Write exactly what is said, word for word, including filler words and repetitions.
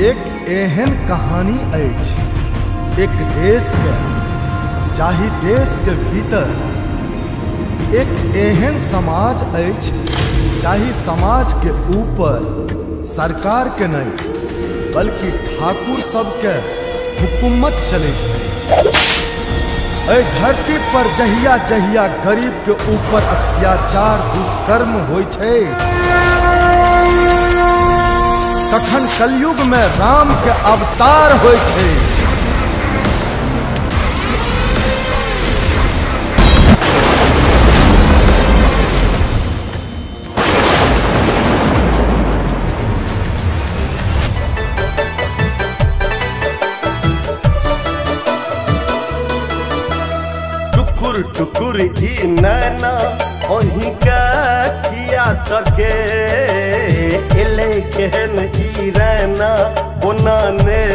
एक एहन कहानी अछि एक देश के, जाहि देश के भीतर एक एहन समाज अछि जाहि समाज के ऊपर सरकार के नहीं बल्कि ठाकुर सबके हुकूमत चलैत अछि। एहि धरती पर जहिया जहिया गरीब के ऊपर अत्याचार दुष्कर्म होइ छै, तखन कलयुग में राम के अवतार होइ छै। टुकुर ही नैना ओही का किया तके एले केहन ई रैना ओना ने